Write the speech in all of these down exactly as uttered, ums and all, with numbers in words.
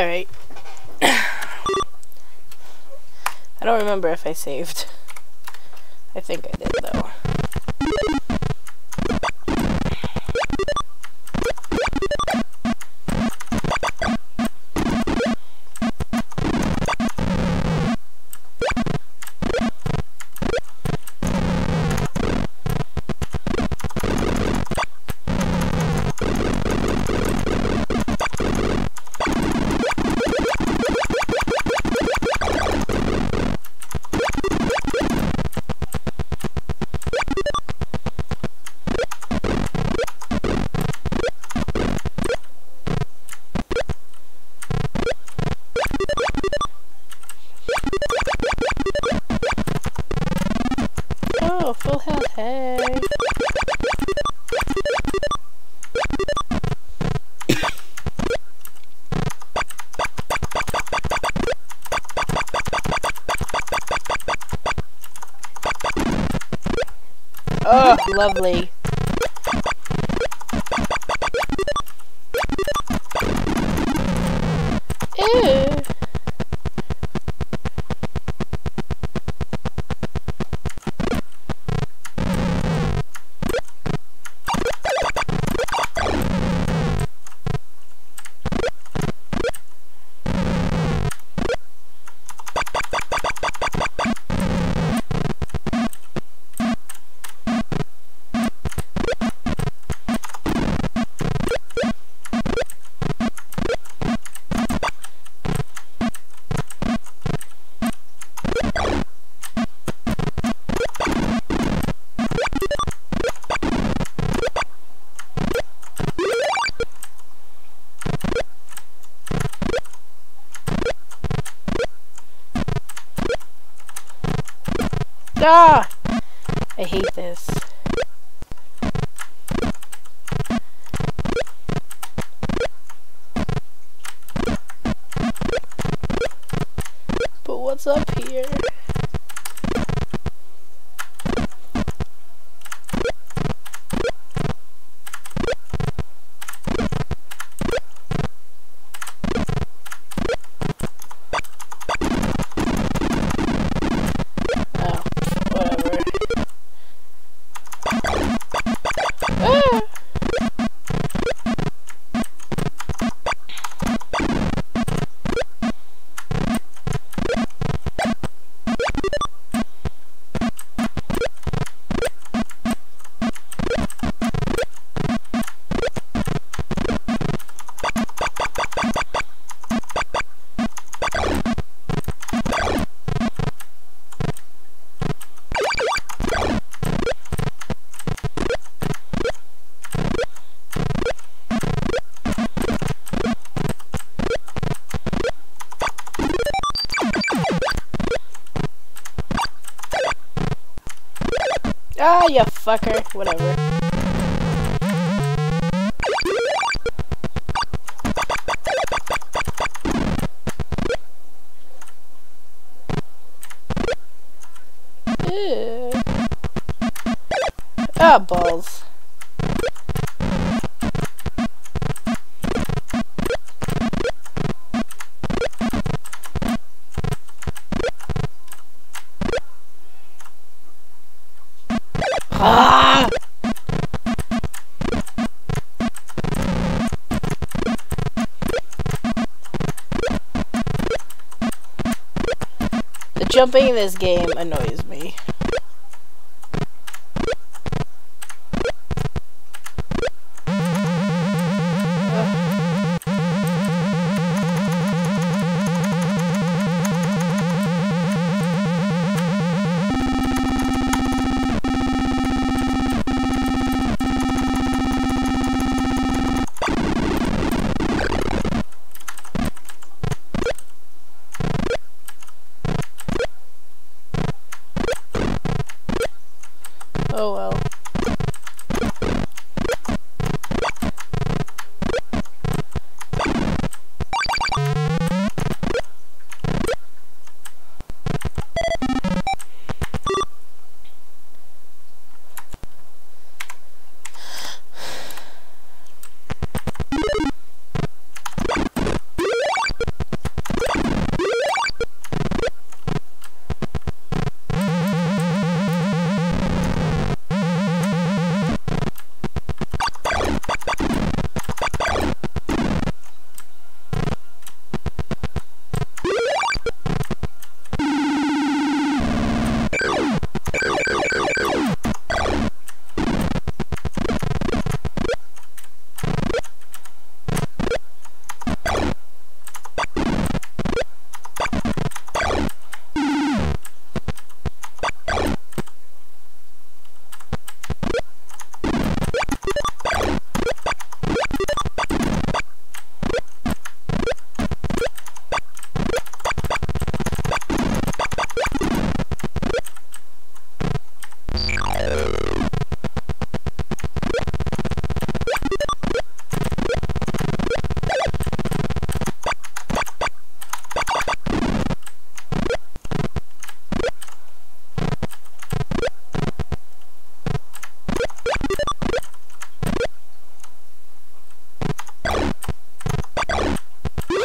Alright. I don't remember if I saved. I think I did though. Oh, lovely. Ew. Ah! I hate this. But what's up here? Ah, you fucker. Whatever. Ew. Ah, balls. Jumping in this game annoys me.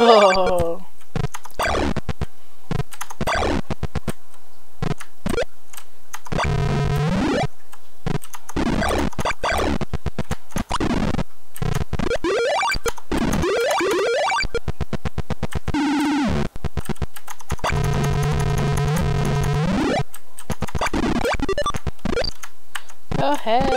Oh. Oh, hey.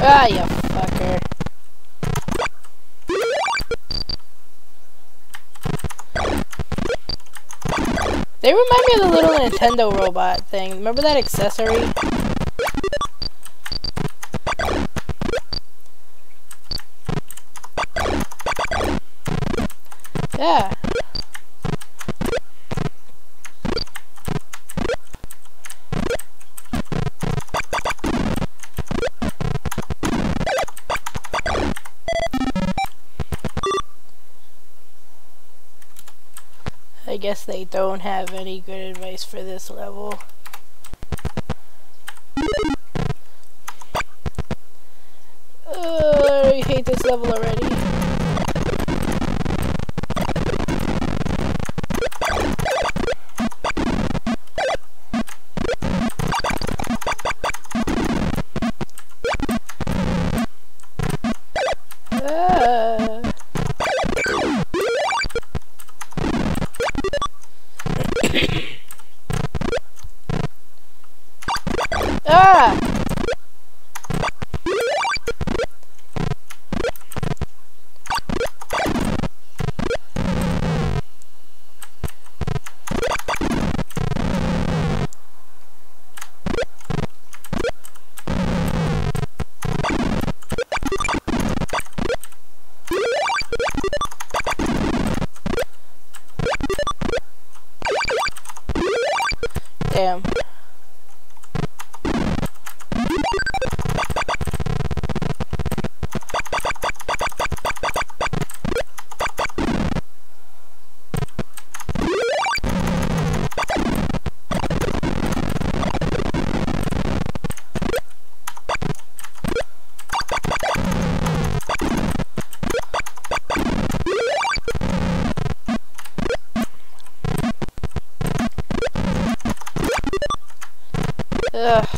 Ah, you fucker. They remind me of the little Nintendo robot thing. Remember that accessory? Yeah. I guess they don't have any good advice for this level. Uh, I hate this level already. Ah! Damn. Ugh.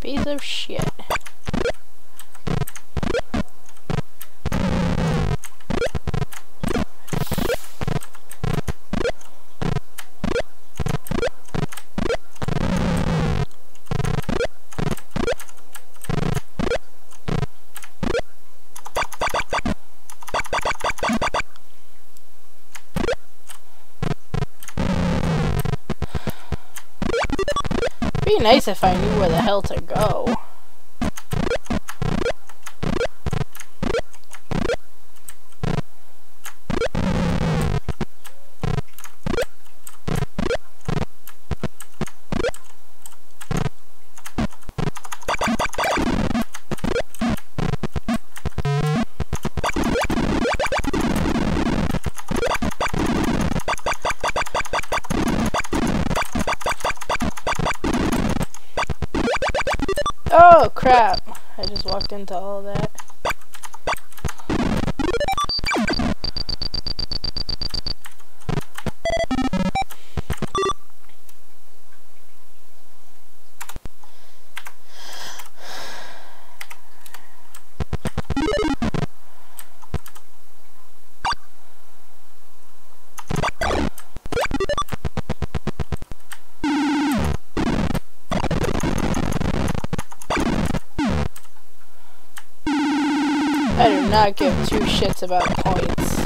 Piece of shit. It'd be nice if I knew where the hell to go. Oh crap, I just walked into all that. I do not give two shits about points.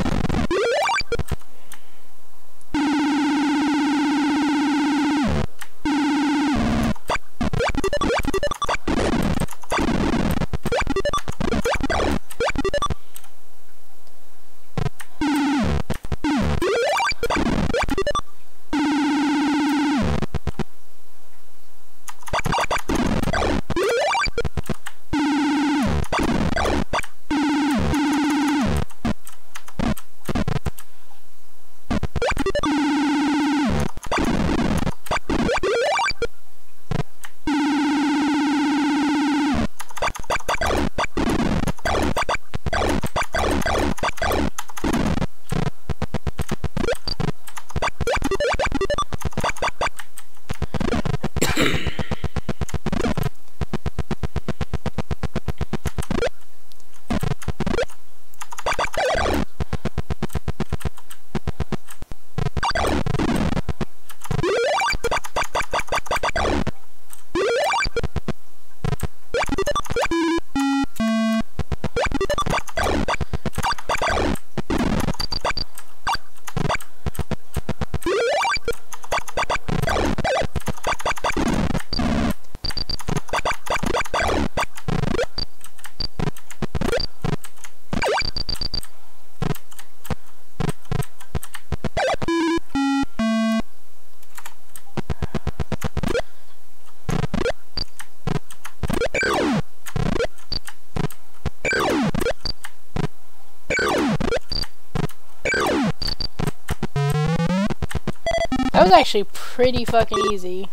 That was actually pretty fucking easy.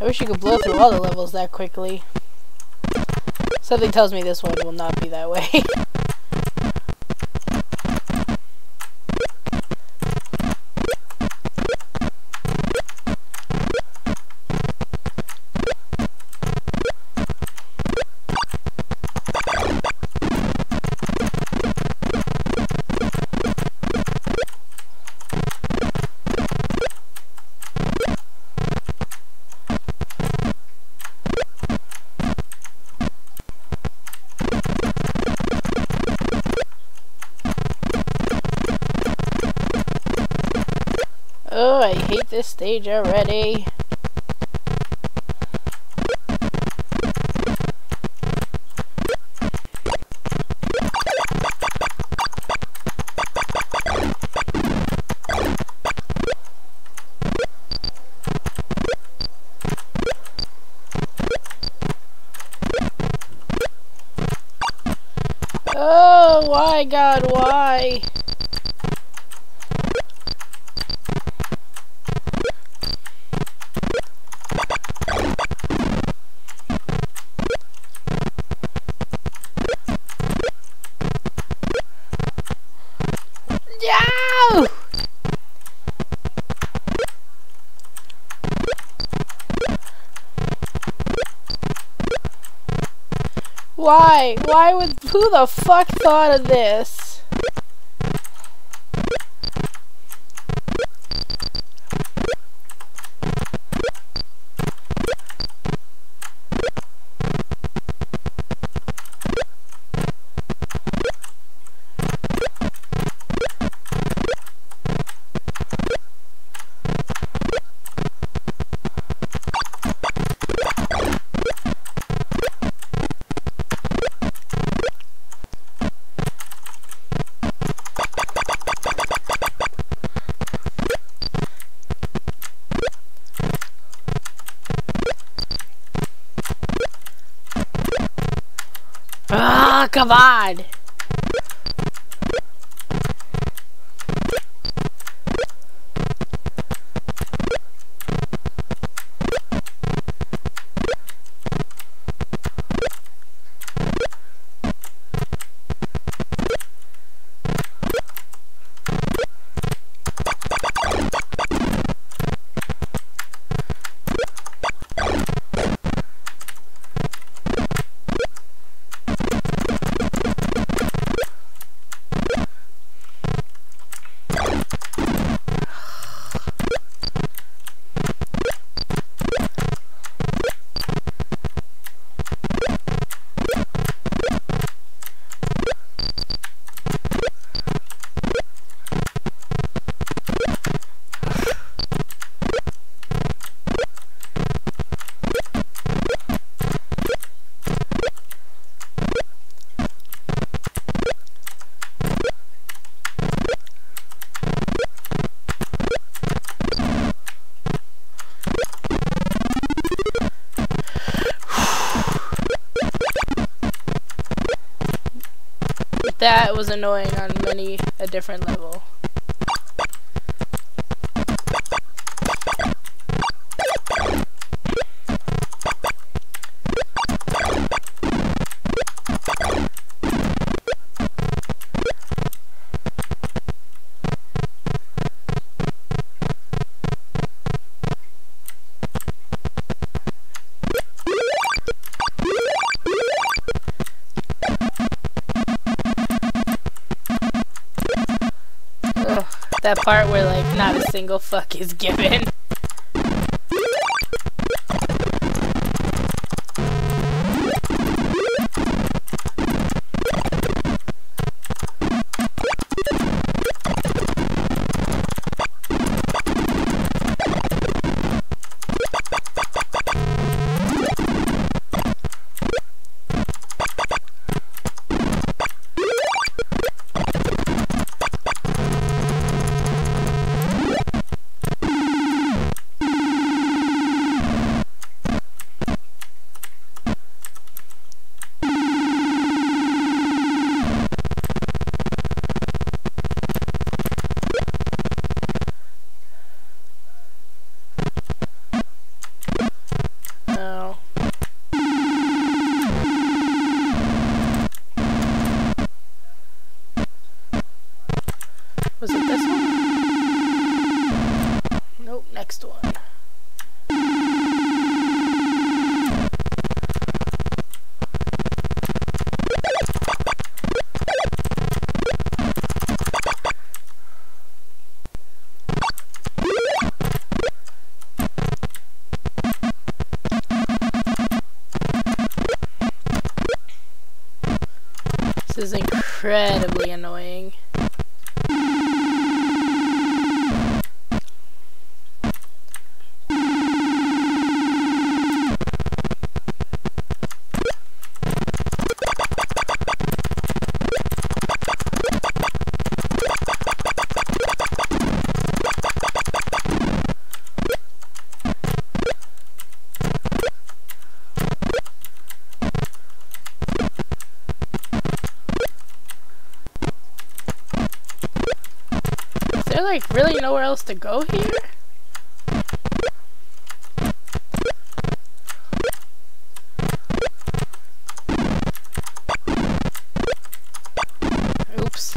I wish you could blow through all the levels that quickly. Something tells me this one will not be that way. Oh, I hate this stage already. Oh, why, God, why? No! Why? Why would- who the fuck thought of this? Ah, come on! That was annoying on many a different level. That part where, like, not a single fuck is given. Was it this one? Nope, next one. This is incredibly annoying. Is there, like, really nowhere else to go here? Oops.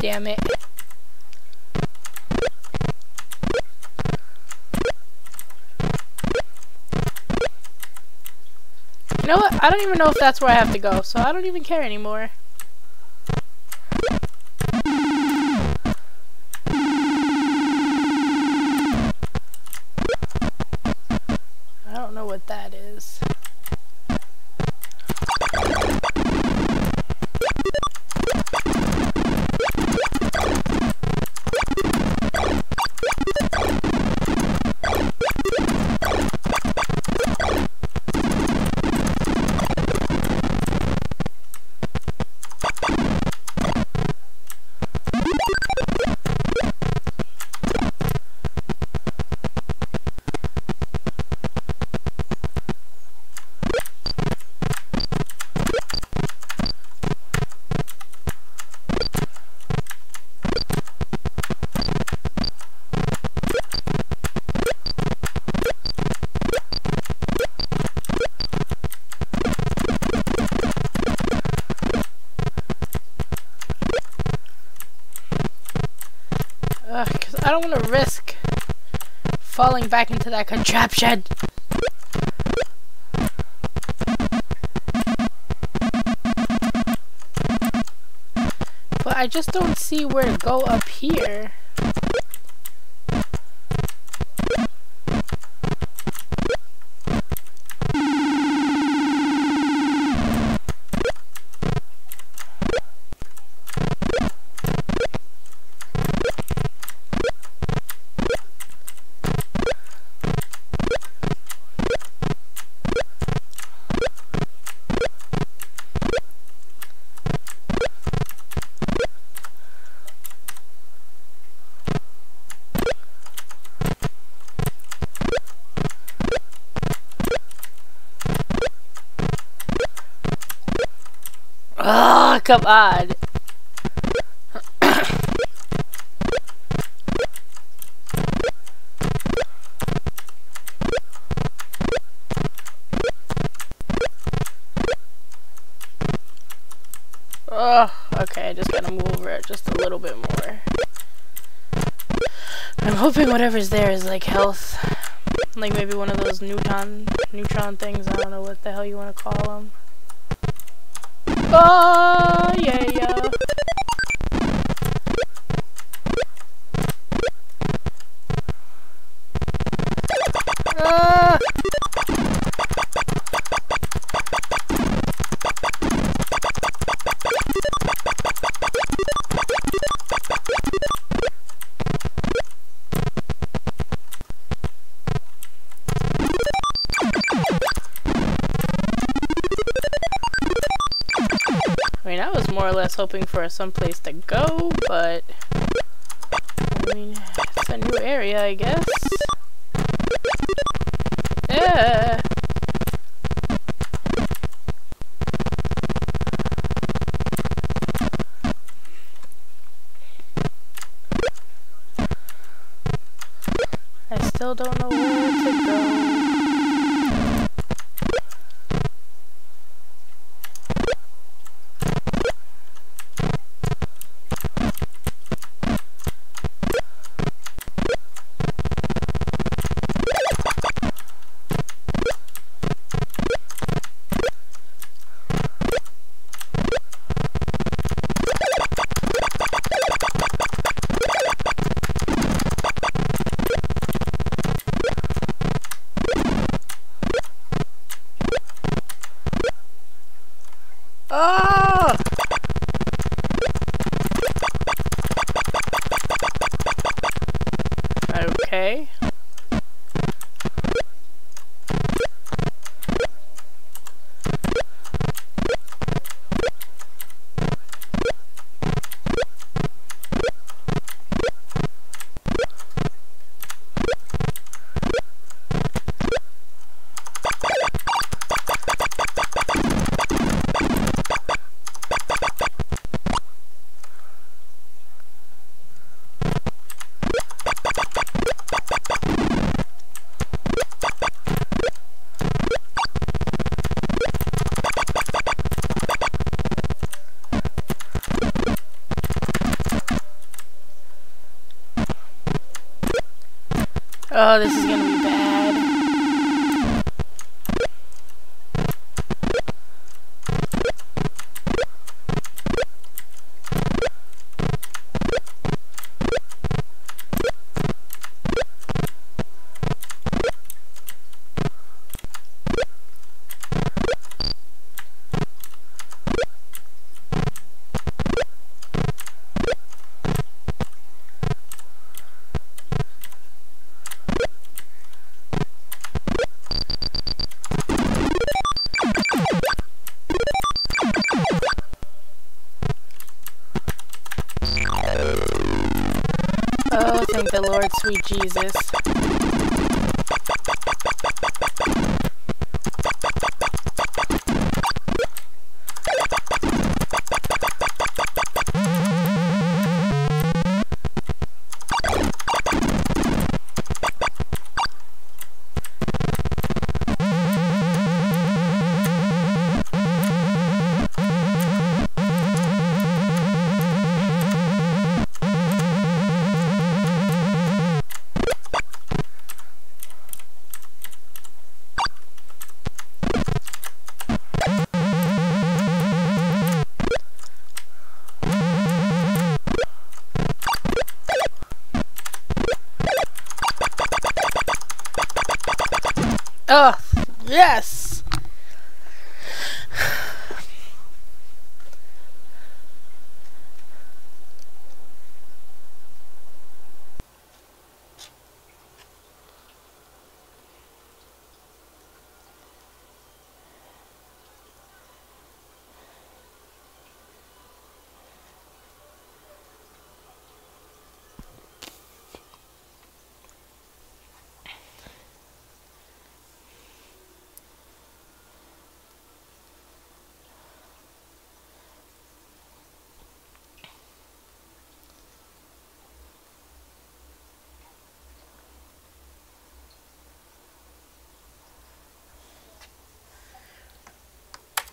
Damn it. You know what? I don't even know if that's where I have to go, so I don't even care anymore. I don't know what that is. falling back into that contraption. But I just don't see where to go up here. Oh, come on. Oh, okay, I just gotta move over it just a little bit more. I'm hoping whatever's there is like health. Like maybe one of those neutron, neutron things, I don't know what the hell you want to call them. Oh, yeah, yeah. Ah. More or less hoping for some place to go, but I mean, it's a new area, I guess. Yeah. I still don't know where to go. Okay. Oh, this is gonna be bad. Oh, thank the Lord, sweet Jesus.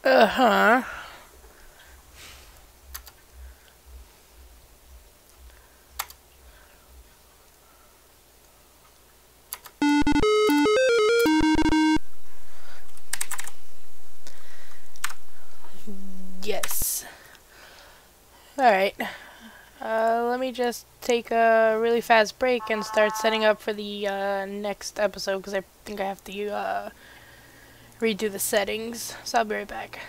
Uh-huh. Yes. Alright. Uh, let me just take a really fast break and start setting up for the uh, next episode, because I think I have to uh, redo the settings. So I'll be right back.